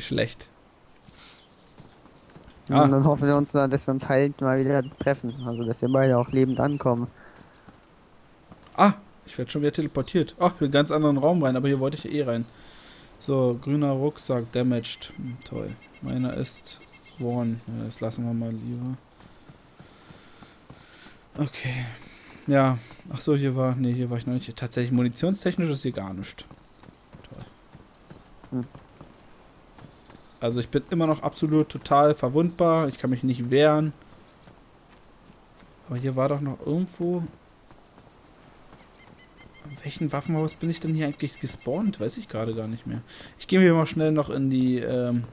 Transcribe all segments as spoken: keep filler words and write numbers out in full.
Nicht schlecht. Ja, und dann hoffen wir uns, dass wir uns halt mal wieder treffen. Also, dass wir beide auch lebend ankommen. Ah, ich werde schon wieder teleportiert. Ach, ich will einen ganz anderen Raum rein, aber hier wollte ich eh rein. So, grüner Rucksack, damaged. Toll. Meiner ist worn. Ja, das lassen wir mal lieber. Okay. Ja. Ach so, hier war... Ne, hier war ich noch nicht. Tatsächlich, munitionstechnisch ist hier gar nichts. Toll. Hm. Also ich bin immer noch absolut total verwundbar. Ich kann mich nicht wehren. Aber hier war doch noch irgendwo... In welchem Waffenhaus bin ich denn hier eigentlich gespawnt? Weiß ich gerade gar nicht mehr. Ich gehe mir mal schnell noch in die ähm,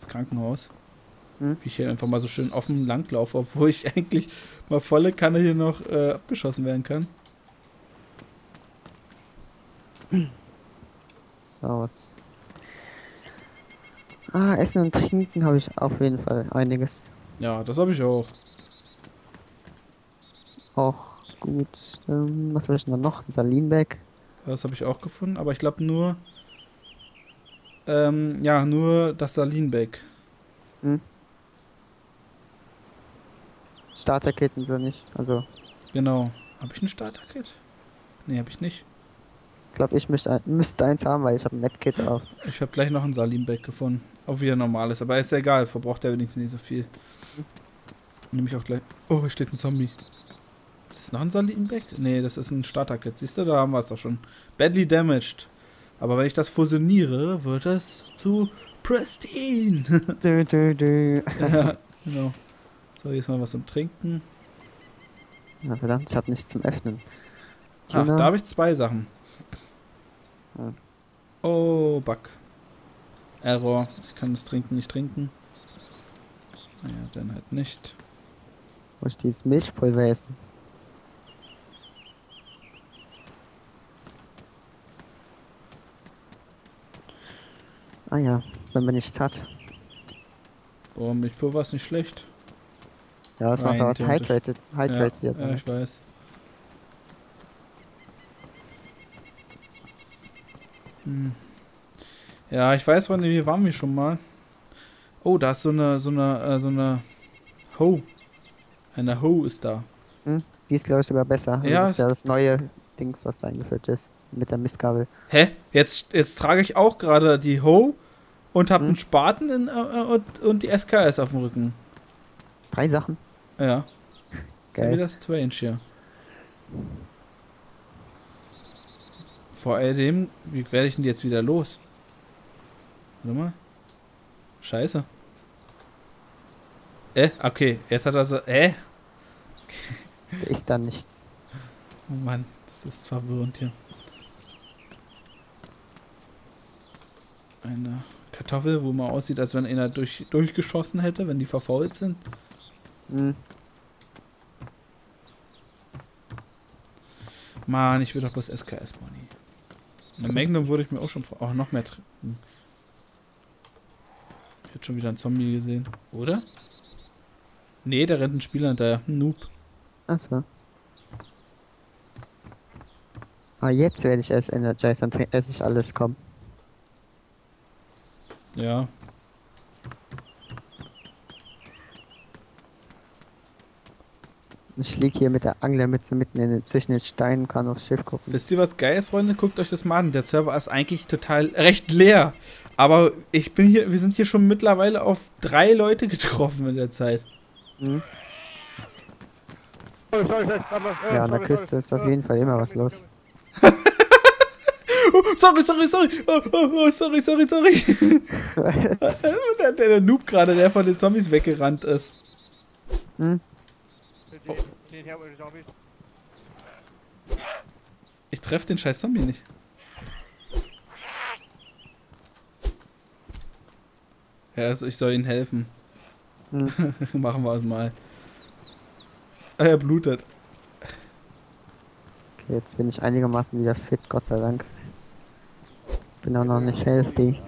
das Krankenhaus. Hm? Wie ich hier einfach mal so schön offen lang laufe, obwohl ich eigentlich mal volle Kanne hier noch äh, abgeschossen werden kann. So, was... Ah, Essen und Trinken habe ich auf jeden Fall einiges. Ja, das habe ich auch. Auch gut. Ähm, was habe ich denn noch? Ein Salinbag. Das habe ich auch gefunden, aber ich glaube nur... Ähm, ja, nur das Salinbag. Hm. Starter-Kit und so nicht, also... Genau. Habe ich ein Starter-Kit? Nee, habe ich nicht. Ich glaube, ich müsste, müsste eins haben, weil ich habe ein Medkit auf. Ich habe gleich noch ein Salinbag gefunden. Auch wieder normales, aber ist ja egal, verbraucht der wenigstens nicht so viel. Nehme ich auch gleich. Oh, hier steht ein Zombie. Ist das noch ein Salinbag? Ne, das ist ein Starter-Kit. Siehst du, da haben wir es doch schon. Badly damaged. Aber wenn ich das fusioniere, wird das zu pristine. Dö, dö, dö. Ja, genau. So, jetzt mal was zum Trinken. Na verdammt, ich habe nichts zum Öffnen. Ach, da habe ich zwei Sachen. Hm. Oh, Bug. Error. Ich kann das Trinken nicht trinken. Naja, dann halt nicht. Wo ist dieses Milchpulver essen? Ah ja, wenn man nichts hat. Boah, Milchpulver ist nicht schlecht. Ja, das macht daraus hydrated. Hydrated. Ja, ja, ich weiß. Hm. Ja, ich weiß, wann wir waren wir schon mal. Oh, da ist so eine, so eine, äh, so eine Ho. Eine Ho ist da. Hm? Die ist, glaube ich, sogar besser. Ja, das ist ja das neue Dings, was da eingeführt ist. Mit der Mistgabel. Hä? Jetzt, jetzt trage ich auch gerade die Ho und habe hm? einen Spaten in, äh, und, und die S K S auf dem Rücken. Drei Sachen? Ja. Geil. Wie das strange hier. Vor allem, wie werde ich denn jetzt wieder los? Warte mal. Scheiße. Äh, okay. Jetzt hat er so... Äh? Okay. Ist da nichts. Oh Mann, das ist verwirrend hier. Eine Kartoffel, wo man aussieht, als wenn einer durch, durchgeschossen hätte, wenn die verfault sind. Hm. Mann, ich will doch bloß S K S-Money. Eine Magnum würde ich mir auch schon vor. Auch noch mehr trinken. Ich hätte schon wieder einen Zombie gesehen. Oder? Nee, da rennt ein Spieler hinterher. Ein Noob. Achso. Ah, jetzt werde ich erst energize, dann esse ich alles, komm. Ja. Ich lieg hier mit der Anglermütze mitten in den, zwischen den Steinen, kann aufs Schiff gucken. Wisst ihr was geil ist, Freunde? Guckt euch das mal an. Der Server ist eigentlich total recht leer. Aber ich bin hier, wir sind hier schon mittlerweile auf drei Leute getroffen in der Zeit. Mhm. Ja, an der Küste ist auf jeden Fall immer was los. Oh, sorry, sorry, sorry. Oh, oh, oh, sorry, sorry, sorry. Was? Der, der Noob gerade, der von den Zombies weggerannt ist. Mhm. Oh. Ich treffe den scheiß Zombie nicht. Ja, also ich soll ihnen helfen. Hm. Machen wir es mal. Ah, er blutet. Okay, jetzt bin ich einigermaßen wieder fit, Gott sei Dank. Bin auch noch nicht healthy.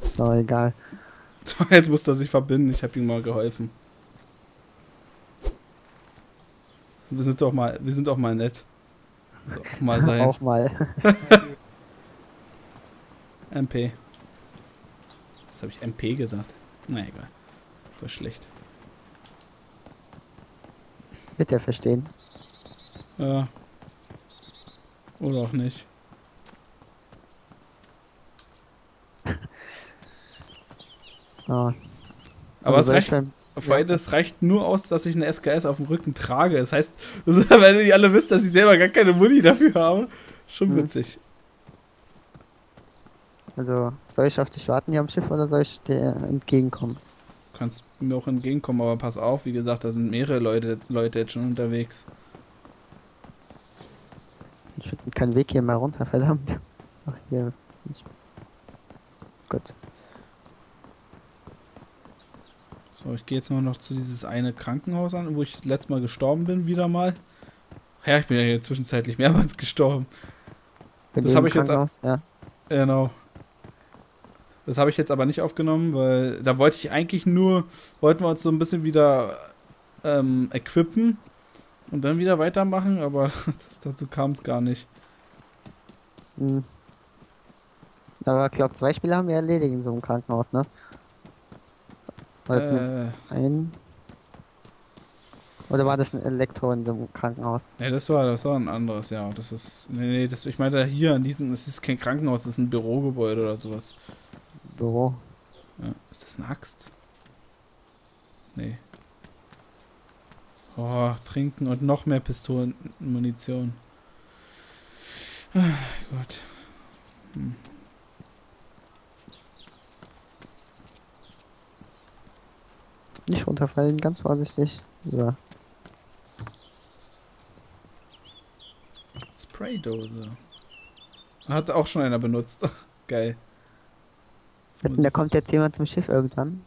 Ist doch egal. Jetzt muss er sich verbinden. Ich habe ihm mal geholfen. Wir sind doch mal, wir sind auch mal nett. Muss auch mal sein. Auch mal. M P. Jetzt habe ich M P gesagt. Na egal. War schlecht. Wird er verstehen. Ja. Oder auch nicht. So. Aber also es reicht, ja. Das reicht nur aus, dass ich eine S K S auf dem Rücken trage. Das heißt, das, wenn ihr alle wisst, dass ich selber gar keine Muni dafür habe, schon mhm. witzig. Also, soll ich auf dich warten hier am Schiff oder soll ich dir entgegenkommen? Du kannst mir auch entgegenkommen, aber pass auf, wie gesagt, da sind mehrere Leute, Leute jetzt schon unterwegs. Ich finde keinen Weg hier mal runter, verdammt. Ach, hier. Gut. So, ich gehe jetzt nur noch zu dieses eine Krankenhaus an, wo ich letztes Mal gestorben bin, wieder mal. Ja, ich bin ja hier zwischenzeitlich mehrmals gestorben. Bin das habe ich jetzt. Ja. Genau. Das habe ich jetzt aber nicht aufgenommen, weil da wollte ich eigentlich nur, wollten wir uns so ein bisschen wieder ähm, equippen und dann wieder weitermachen, aber das, dazu kam es gar nicht. Mhm. Aber ich glaube, zwei Spiele haben wir erledigt in so einem Krankenhaus, ne? Oder, äh, ein Oder war das ein Elektro in dem Krankenhaus? Ne, das war, das war ein anderes, ja. Das ist, nee, nee, das, ich meine, hier an diesem, das ist kein Krankenhaus, das ist ein Bürogebäude oder sowas. Büro. Ja, ist das eine Axt? Nee. Oh, trinken und noch mehr Pistolenmunition. Ah, Gott. Hm. Nicht runterfallen, ganz vorsichtig. So. Spraydose. Hat auch schon einer benutzt. Geil. Da kommt jetzt jemand zum Schiff irgendwann.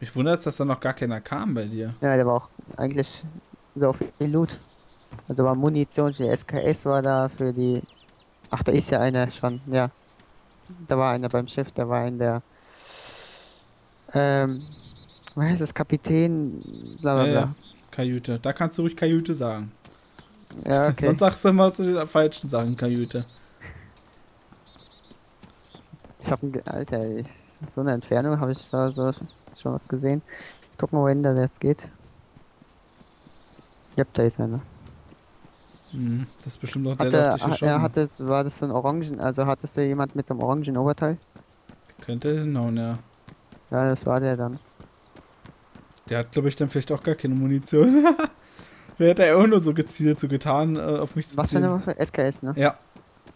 Mich wundert es, dass da noch gar keiner kam bei dir. Ja, der war auch eigentlich so viel Loot. Also war Munition für die S K S, war da für die... Ach, da ist ja einer schon, ja. Da war einer beim Schiff, da war ein der... Ähm... Was heißt das? Kapitän... Blablabla. Ja, ja. Kajüte. Da kannst du ruhig Kajüte sagen. Ja, okay. Sonst sagst du immer zu den falschen Sachen Kajüte. Ich hab ein... Alter, ich, so eine Entfernung habe ich da so schon was gesehen. Ich guck mal, wohin das jetzt geht. Ja, da ist einer. Mhm, das ist bestimmt auch der, der auf dich geschossen hat. Hat das, war das so ein Orangen... Also hattest du jemand mit so einem orangen Oberteil? Könnte hinhauen, ja. Ja, das war der dann. Der hat, glaube ich, dann vielleicht auch gar keine Munition. Wer hat da ja auch nur so gezielt, so getan, auf mich zu zielen. Was für eine Waffe? S K S, ne? Ja.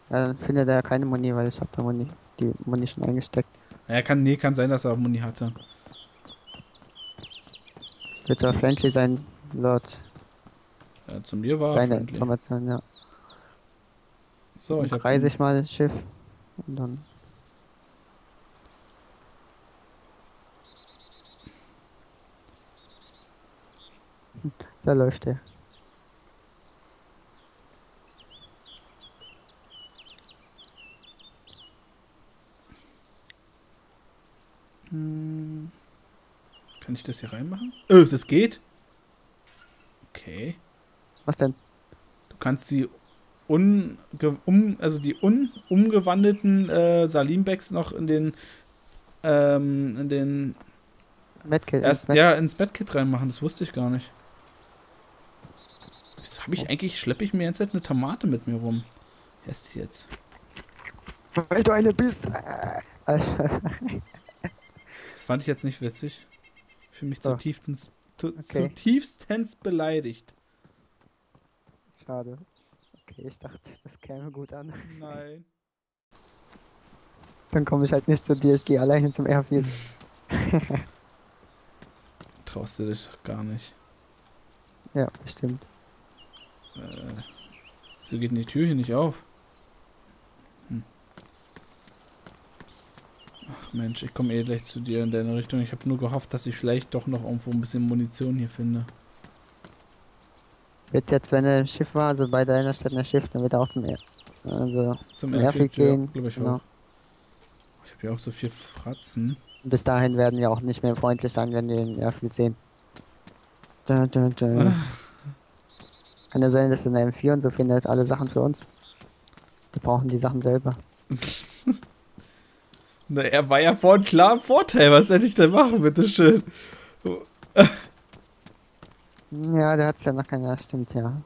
Ja, dann findet er ja keine Muni, weil ich hab da Muni. Die Muni schon eingesteckt. Ja, kann, nee, kann sein, dass er auch Muni hatte. Wird er friendly sein, Lord? Ja, zu mir war er friendly. Deine Information, ja. So, dann ich hab... reise ich mal das Schiff und dann... Da läuft er. Hm. Kann ich das hier reinmachen? Öh, das geht? Okay. Was denn? Du kannst die un, um, also die un, umgewandelten äh, Salimbacks noch in den ähm, in den Medkit, erst, ins ja, ins Medkit reinmachen, das wusste ich gar nicht. Habe ich eigentlich, schleppe ich mir jetzt eine Tomate mit mir rum? Wer ist die jetzt? Weil du eine bist! Das fand ich jetzt nicht witzig. Ich fühle mich oh. zutiefstens, okay. zutiefstens beleidigt. Schade. Okay, ich dachte, das käme gut an. Nein. Dann komme ich halt nicht zu dir, ich gehe alleine zum Airfield. Traust du dich doch gar nicht. Ja, bestimmt. Äh, so geht die Tür hier nicht auf. Hm. Ach Mensch, ich komme eh gleich zu dir in deine Richtung. Ich habe nur gehofft, dass ich vielleicht doch noch irgendwo ein bisschen Munition hier finde. Wird jetzt, wenn er im Schiff war, also bei deiner Stadt ein Schiff, dann wird er auch zum, Air also zum, zum Airfield gehen. Ja, glaub ich, genau. Ich habe ja auch so viel Fratzen. Bis dahin werden wir auch nicht mehr freundlich sein, wenn wir ihn ja viel sehen. Da, da, da. Kann ja sein, dass in der M vier und so findet alle Sachen für uns. Wir brauchen die Sachen selber. Na, er war ja vorhin klar im Vorteil. Was hätte ich denn machen, bitteschön? Ja, der hat's ja noch keiner, stimmt, ja.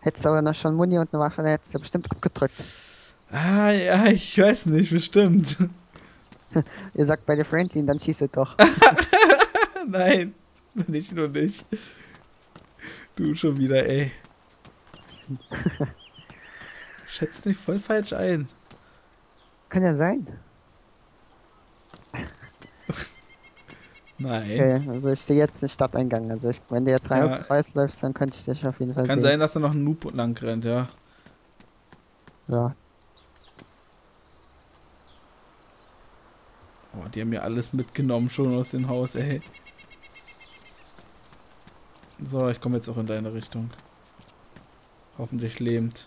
Hättest du aber noch schon Muni und eine Waffe, dann hättest du bestimmt gut gedrückt. Ah, ja, ich weiß nicht, bestimmt. Ihr sagt beide friendly, dann schießt ihr doch. Nein, das bin ich nur nicht. Du schon wieder, ey. Schätzt mich voll falsch ein. Kann ja sein. Nein. Okay, also ich sehe jetzt den Stadteingang. Also ich, wenn du jetzt rein ja. auf den Kreis läufst, dann könnte ich dich auf jeden Fall Kann sehen. sein, dass da noch ein Noob lang rennt, ja. Ja. Oh, die haben ja alles mitgenommen schon aus dem Haus, ey. So, ich komme jetzt auch in deine Richtung. Hoffentlich lebend.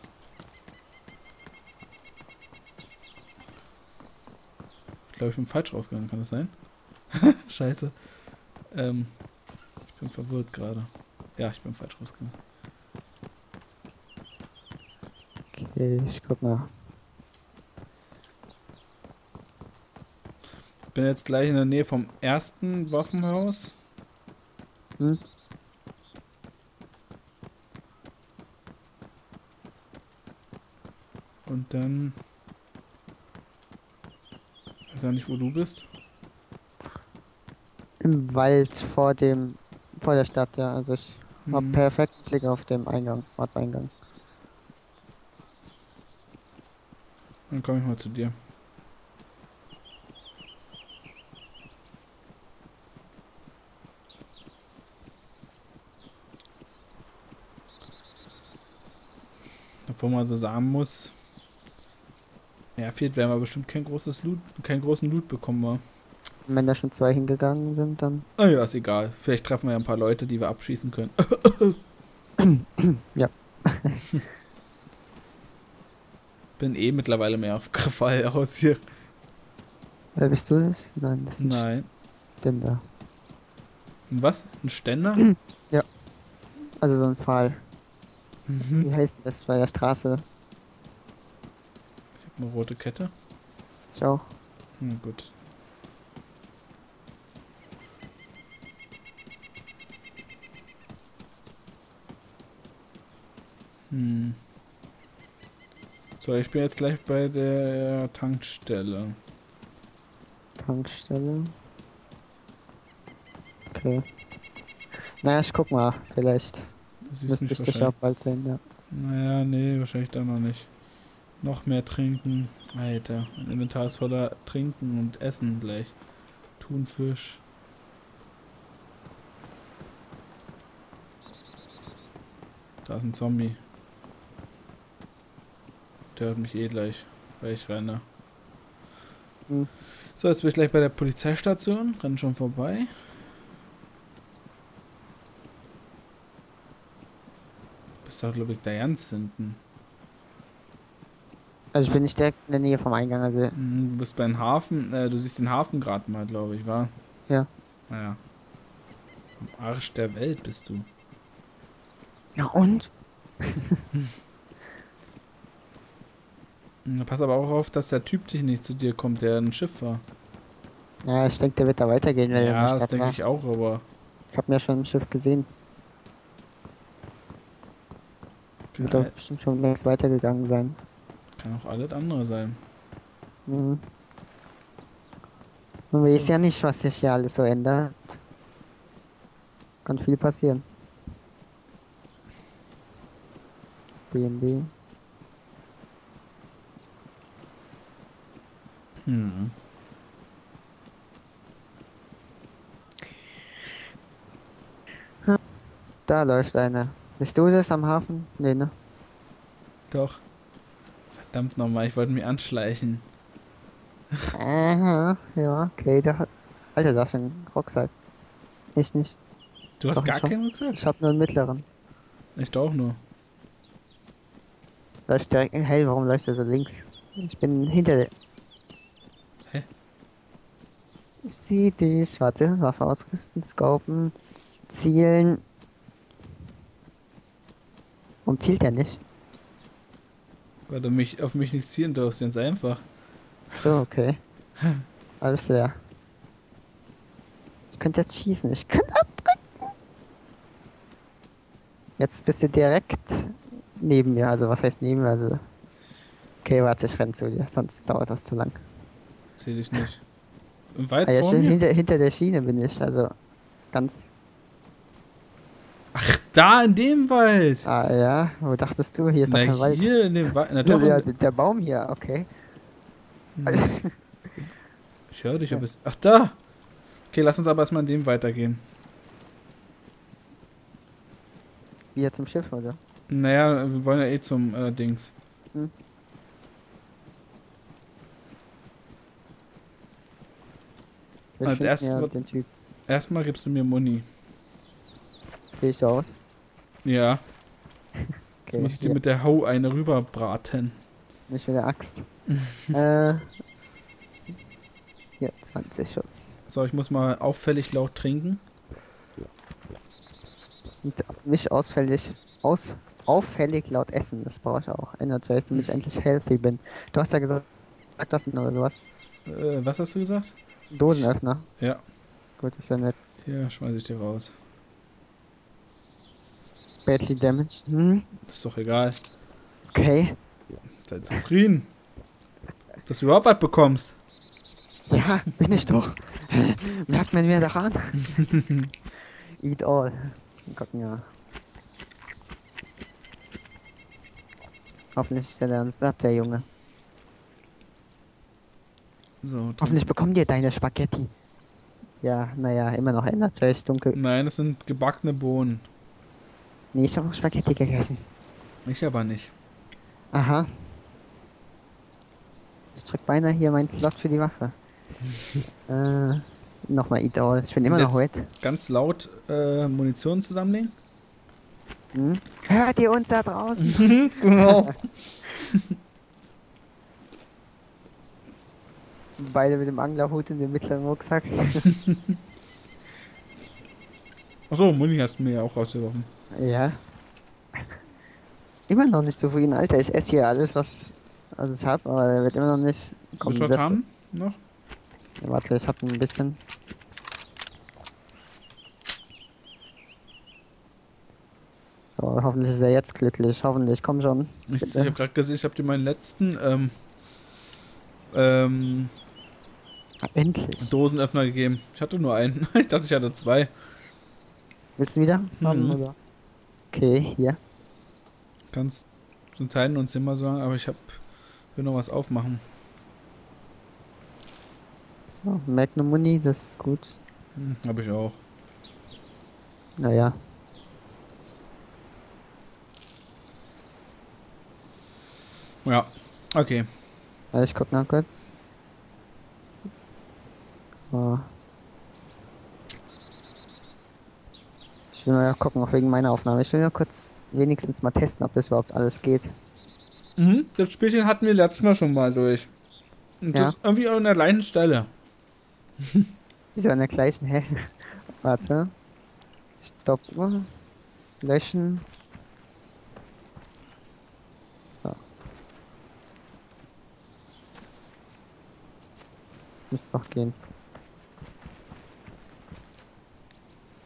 Ich glaube, ich bin falsch rausgegangen, kann das sein? Scheiße. Ähm, ich bin verwirrt gerade. Ja, ich bin falsch rausgegangen. Okay, ich guck mal. Ich bin jetzt gleich in der Nähe vom ersten Waffenhaus. Hm? Und dann... Ich weiß ja nicht, wo du bist. Im Wald vor dem vor der Stadt, ja. Also ich hm. habe perfekten Blick auf den Eingang, Ortseingang. Dann komme ich mal zu dir. Obwohl man so sagen muss, ja, fehlt, werden wir bestimmt kein großes Loot, keinen großen Loot bekommen, war. Wenn da schon zwei hingegangen sind, dann... Ah ja, ist egal. Vielleicht treffen wir ja ein paar Leute, die wir abschießen können. Ja. Bin eh mittlerweile mehr auf Krawall aus hier. Äh, bist du das? Nein, das ist ein Nein. Ständer. Was? Ein Ständer? Ja. Also so ein Pfahl. Mhm. Wie heißt das bei der Straße? Ich hab eine rote Kette. Ich auch. Hm, gut. Hm. So, ich bin jetzt gleich bei der Tankstelle. Tankstelle? Okay. Naja, ich guck mal, vielleicht. Du siehst mich wahrscheinlich. Auch bald sehen, ja. Naja, nee, wahrscheinlich dann noch nicht. Noch mehr trinken. Alter, mein Inventar ist voller Trinken und Essen gleich. Thunfisch. Da ist ein Zombie. Der hört mich eh gleich, weil ich renne. Mhm. So, jetzt bin ich gleich bei der Polizeistation. Renn schon vorbei. Bist du, glaube ich, da ganz hinten. Also ich bin nicht direkt in der Nähe vom Eingang. Also mhm, du bist beim Hafen. Äh, du siehst den Hafen gerade mal, glaube ich, war? Ja. Naja. Am Arsch der Welt bist du. Ja und? Pass aber auch auf, dass der Typ dich nicht zu dir kommt, der ein Schiff war. Ja, ich denke, der wird da weitergehen, wenn er ja, in der Stadt das denke war. Ich auch, aber... Ich hab mir schon ein Schiff gesehen. Ich wird doch bestimmt schon längst weitergegangen sein. Kann auch alles andere sein. Mhm. Man so. weiß ja nicht, was sich hier alles so ändert. Kann viel passieren. B M W. Hm. Da läuft einer. Bist du das am Hafen? Nee, ne? Doch. Verdammt nochmal, ich wollte mich anschleichen. Aha, ja, okay, da hat... Alter, da ist ein Rucksack. Ich nicht. Du hast doch, gar keinen Rucksack? Ich hab nur einen mittleren. Ich auch nur. Läuft direkt... Hey, warum läuft er so links? Ich bin hinter der... Ich sehe dich. Schwarze Waffe ausrüsten, scopen, zielen. Warum zielt er nicht? Weil du mich auf mich nicht zielen darfst, ganz einfach. So, okay. Alles leer. Ich könnte jetzt schießen. Ich könnte abdrücken. Jetzt bist du direkt neben mir. Also, was heißt neben mir? Also. Okay, warte, ich renn zu dir. Sonst dauert das zu lang. Ich zieh dich nicht. Im Wald ah, vor mir? Hinter, hinter der Schiene bin ich. Also, ganz. Ach, da in dem Wald! Ah, ja. Wo dachtest du? Hier ist Na, doch kein Wald. Hier in dem Wald. Na, doch. Ja, der Baum hier, okay. Hm. Ich höre dich, aber es. Ach, da! Okay, lass uns aber erstmal in dem weitergehen. Wieder zum Schiff, oder? Naja, wir wollen ja eh zum äh, Dings. Hm. Also erstmal erst gibst du mir Muni. Sehe ich aus? Ja. Okay, jetzt muss ich dir mit der Hau eine rüberbraten. Nicht mit der Axt. äh. Hier, zwanzig Schuss. So, ich muss mal auffällig laut trinken. Und nicht ausfällig, aus, auffällig laut essen, das brauche ich auch. Energize, damit ich endlich healthy bin. Du hast ja gesagt, Dosen oder sowas. Äh, was hast du gesagt? Dosenöffner. Ja. Gut, das wäre nett. Ja, schmeiß ich dir raus. Badly damaged. Hm? Ist doch egal. Okay. Sei zufrieden. Dass du überhaupt was bekommst. Ja, bin ich doch. Merkt man mir doch an. Eat all. Gucken ja. Hoffentlich ist der dann satt, der Junge. So, hoffentlich bekommen dir deine Spaghetti. Ja, naja, immer noch Energize dunkel. Nein, das sind gebackene Bohnen. Nee, ich habe auch Spaghetti gegessen. Ich aber nicht. Aha. Ich drück beinahe hier meinen Slot für die Waffe. äh, nochmal Eat All. Ich bin immer noch wet. Ganz laut äh, Munition zusammenlegen. Hm? Hört ihr uns da draußen? Genau. Beide mit dem Anglerhut in dem mittleren Rucksack. Achso, Muni hast du mir ja auch rausgeworfen. Ja. Immer noch nicht zufrieden, Alter. Ich esse hier alles, was also ich habe, aber der wird immer noch nicht kommen. Was haben noch? Ja, warte, ich hab ein bisschen. So, hoffentlich ist er jetzt glücklich. Hoffentlich, komm schon. Ich, ich habe gerade gesehen, ich habe dir meinen letzten ähm, ähm, endlich Dosenöffner gegeben. Ich hatte nur einen. Ich dachte, ich hatte zwei. Willst du wieder? Haben, oder? Okay, ja. Kannst zum Teilen und Zimmer sagen, aber ich hab, will noch was aufmachen. So, Magnum Muni, das ist gut. Hm, hab ich auch. Naja. Ja, okay. Also ich guck mal kurz. So. Ich will mal ja gucken, auch wegen meiner Aufnahme. Ich will nur kurz wenigstens mal testen, ob das überhaupt alles geht. Mhm, das Spielchen hatten wir letztes Mal schon mal durch. Und ja. Das ist irgendwie an der gleichen Stelle. Wieso an der gleichen? Hä? Warte. Stoppuhr. Löschen. So. Das müsste doch gehen.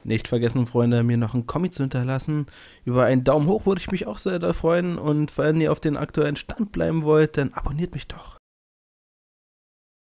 Nicht vergessen, Freunde, mir noch einen Kommi zu hinterlassen. Über einen Daumen hoch würde ich mich auch sehr freuen. Und wenn ihr auf den aktuellen Stand bleiben wollt, dann abonniert mich doch.